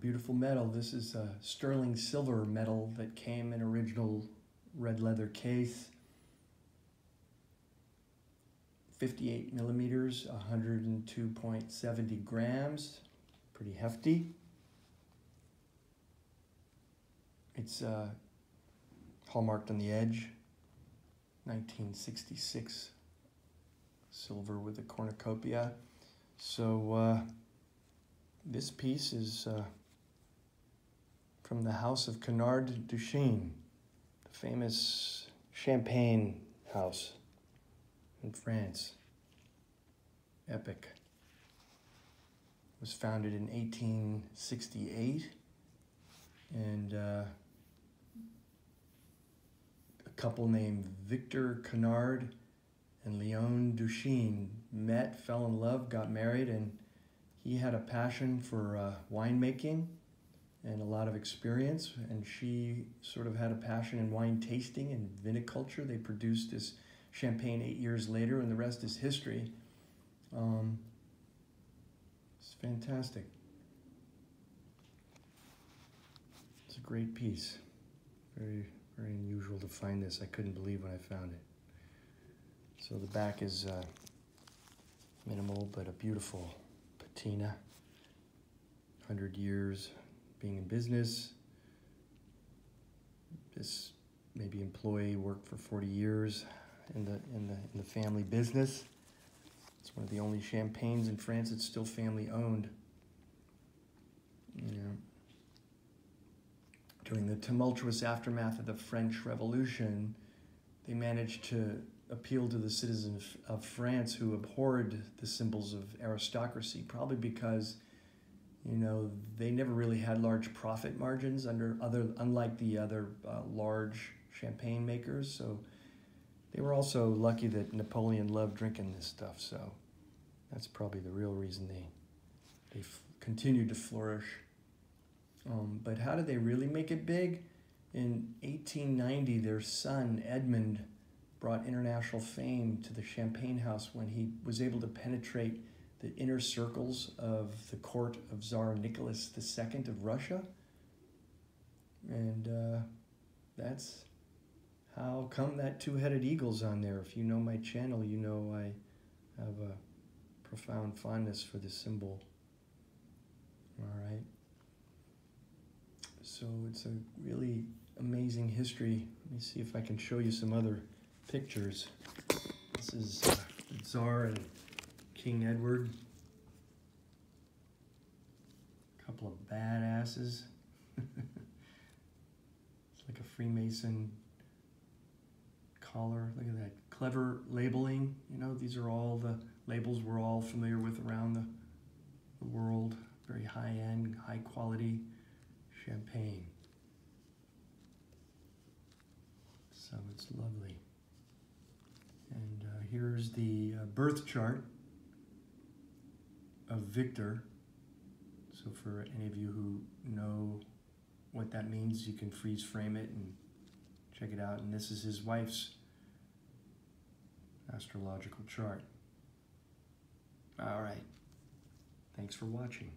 beautiful medal. This is a sterling silver medal that came in original red leather case. 58 millimeters, 102.70 grams, pretty hefty. It's hallmarked on the edge, 1966, silver with a cornucopia. So this piece is from the house of Canard-Duchêne, the famous champagne house in France. Epic. It was founded in 1868, and a couple named Victor Canard and Léonie Duchêne met, fell in love, got married, and he had a passion for winemaking and a lot of experience, and she sort of had a passion in wine tasting and viniculture. They produced this champagne 8 years later, and the rest is history. It's fantastic. It's a great piece. Very, very unusual to find this. I couldn't believe when I found it. So the back is minimal, but a beautiful patina. 100 years being in business. This maybe employee worked for 40 years in the family business. It's one of the only champagnes in France that's still family owned. You know, during the tumultuous aftermath of the French Revolution, they managed to appeal to the citizens of France who abhorred the symbols of aristocracy, probably because, you know, they never really had large profit margins unlike the other large champagne makers. So they were also lucky that Napoleon loved drinking this stuff, so that's probably the real reason they continued to flourish. But how did they really make it big? In 1890, their son, Edmund, brought international fame to the Champagne House when he was able to penetrate the inner circles of the court of Tsar Nicholas II of Russia. And that's how come that two-headed eagle's on there. If you know my channel, you know I have a profound fondness for this symbol. All right. So it's a really amazing history. Let me see if I can show you some other pictures. This is the Tsar and King Edward. A couple of badasses. It's like a Freemason collar. Look at that clever labeling. You know, these are all the labels we're all familiar with around the world. Very high-end, high-quality champagne. So it's lovely. And here's the birth chart of Victor. So for any of you who know what that means, you can freeze frame it and check it out. And this is his wife's astrological chart. All right. Thanks for watching.